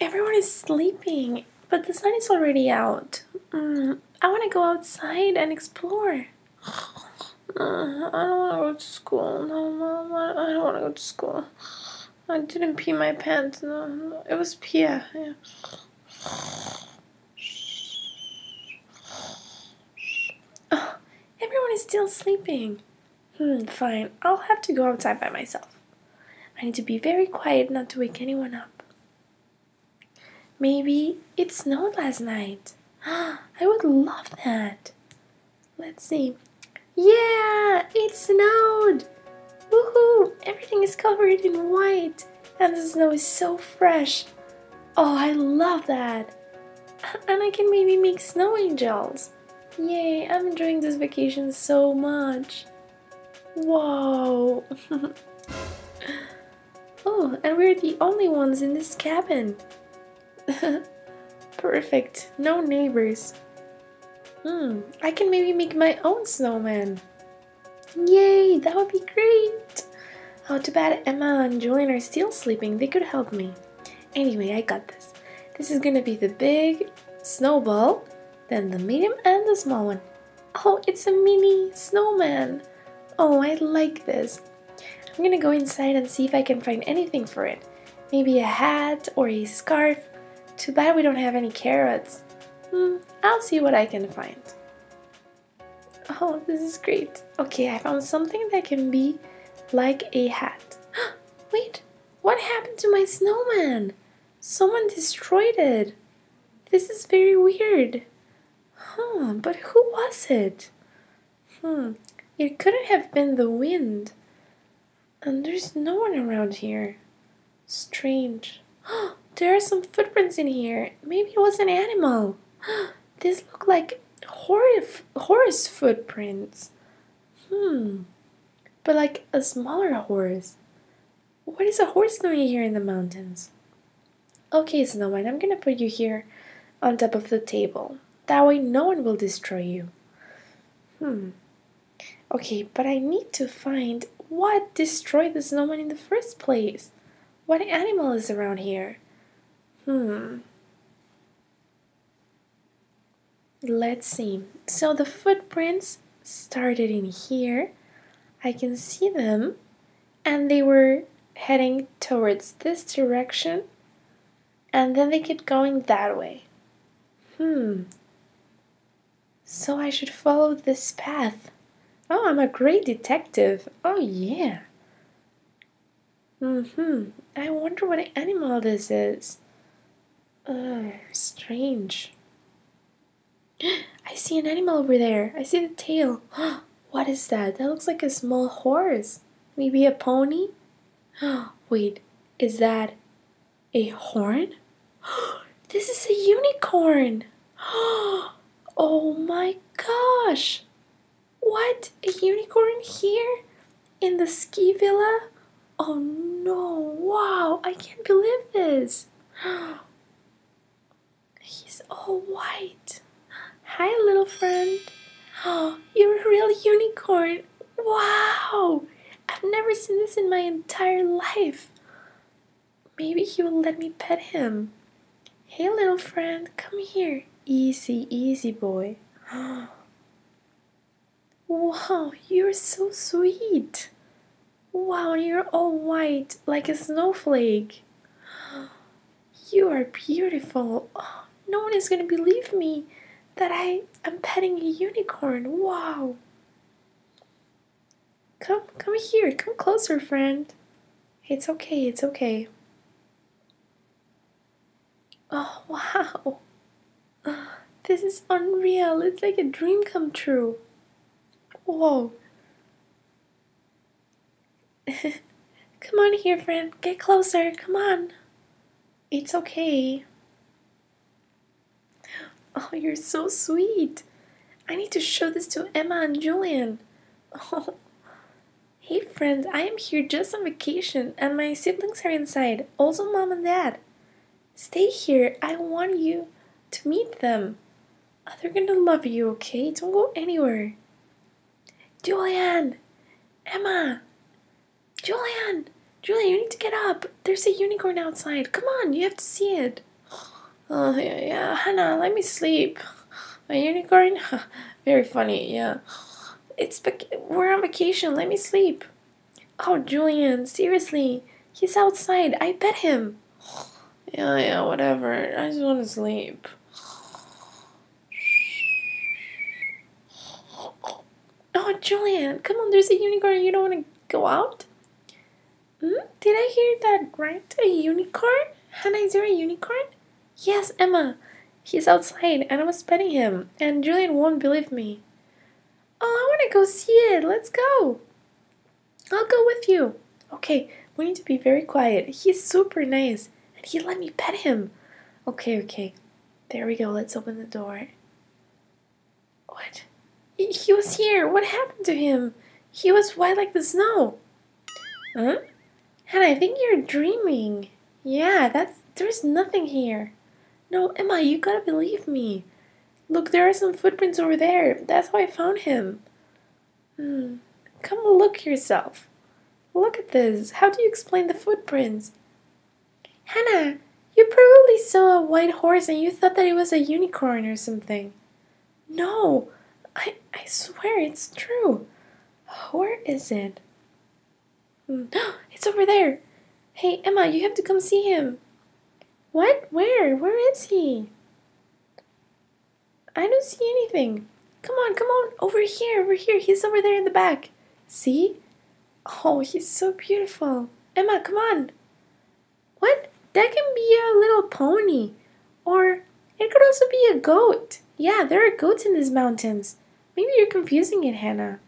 Everyone is sleeping, but the sun is already out. I want to go outside and explore. I don't want to go to school. No, Mom, I don't want to go to school. I didn't pee my pants. No. It was pee. Yeah. Oh, everyone is still sleeping. Fine. I'll have to go outside by myself. I need to be very quiet not to wake anyone up. Maybe it snowed last night. I would love that. Let's see. Yeah, it snowed. Woohoo! Everything is covered in white and the snow is so fresh. Oh, I love that. And I can maybe make snow angels. Yay, I'm enjoying this vacation so much. Whoa. Oh, and we're the only ones in this cabin. Perfect. No neighbors. I can maybe make my own snowman. Yay, that would be great. Oh, too bad Emma and Julian are still sleeping. They could help me. Anyway, I got this. This is gonna be the big snowball, then the medium and the small one. Oh, it's a mini snowman. Oh, I like this. I'm gonna go inside and see if I can find anything for it. Maybe a hat or a scarf. Too bad we don't have any carrots. I'll see what I can find. Oh, this is great. Okay, I found something that can be like a hat. Wait, what happened to my snowman? Someone destroyed it. This is very weird. But who was it? It couldn't have been the wind. And there's no one around here. Strange. There are some footprints in here. Maybe it was an animal. This look like horse footprints. But like a smaller horse. What is a horse doing here in the mountains? Okay, Snowman, I'm gonna put you here on top of the table. That way no one will destroy you. Okay, but I need to find what destroyed the snowman in the first place. What animal is around here? Let's see. So the footprints started in here. I can see them. And they were heading towards this direction. And then they kept going that way. So I should follow this path. Oh, I'm a great detective. Oh, yeah. I wonder what animal this is. Strange. I see an animal over there. I see the tail. What is that? That looks like a small horse. Maybe a pony? Wait, is that a horn? This is a unicorn. Oh my gosh. What? A unicorn here? In the ski villa? Oh no, wow, I can't believe this. He's all white. Hi, little friend. Oh, you're a real unicorn. Wow, I've never seen this in my entire life. Maybe he will let me pet him. Hey, little friend, come here. Easy, easy boy. Wow, you're so sweet. Wow, you're all white, like a snowflake. You are beautiful. Oh, no one is going to believe me that I am petting a unicorn. Wow. Come here. Come closer, friend. It's okay, it's okay. Oh, wow. This is unreal. It's like a dream come true. Whoa. Come on here, friend. Get closer. Come on. It's okay. Oh, you're so sweet. I need to show this to Emma and Julian. Oh. Hey, friend. I am here just on vacation, and my siblings are inside. Also, Mom and Dad. Stay here. I want you to meet them. They're gonna love you, okay? Don't go anywhere. Julian! Emma! Julian, Julia, you need to get up. There's a unicorn outside. Come on, you have to see it. Oh, yeah, Hannah, let me sleep. A unicorn? Very funny, yeah. We're on vacation, let me sleep. Oh, Julian, seriously. He's outside, I bet him. Yeah, whatever. I just want to sleep. Oh, Julian, come on, there's a unicorn. You don't want to go out? Did I hear that right? A unicorn? Hannah, is there a unicorn? Yes, Emma. He's outside and I was petting him. And Julian won't believe me. Oh, I want to go see it. Let's go. I'll go with you. Okay, we need to be very quiet. He's super nice. And he let me pet him. Okay. There we go. Let's open the door. What? He was here. What happened to him? He was white like the snow. Huh? Hannah, I think you're dreaming. Yeah, there's nothing here. No, Emma, you gotta believe me. Look, there are some footprints over there. That's how I found him. Come look yourself. Look at this. How do you explain the footprints? Hannah, you probably saw a white horse and you thought that it was a unicorn or something. No, I swear it's true. Where is it? It's over there. Hey, Emma, you have to come see him. What? Where? Where is he? I don't see anything. Come on. Over here. He's over there in the back. See? Oh, he's so beautiful. Emma, come on. What? That can be a little pony. Or it could also be a goat. Yeah, there are goats in these mountains. Maybe you're confusing it, Hannah.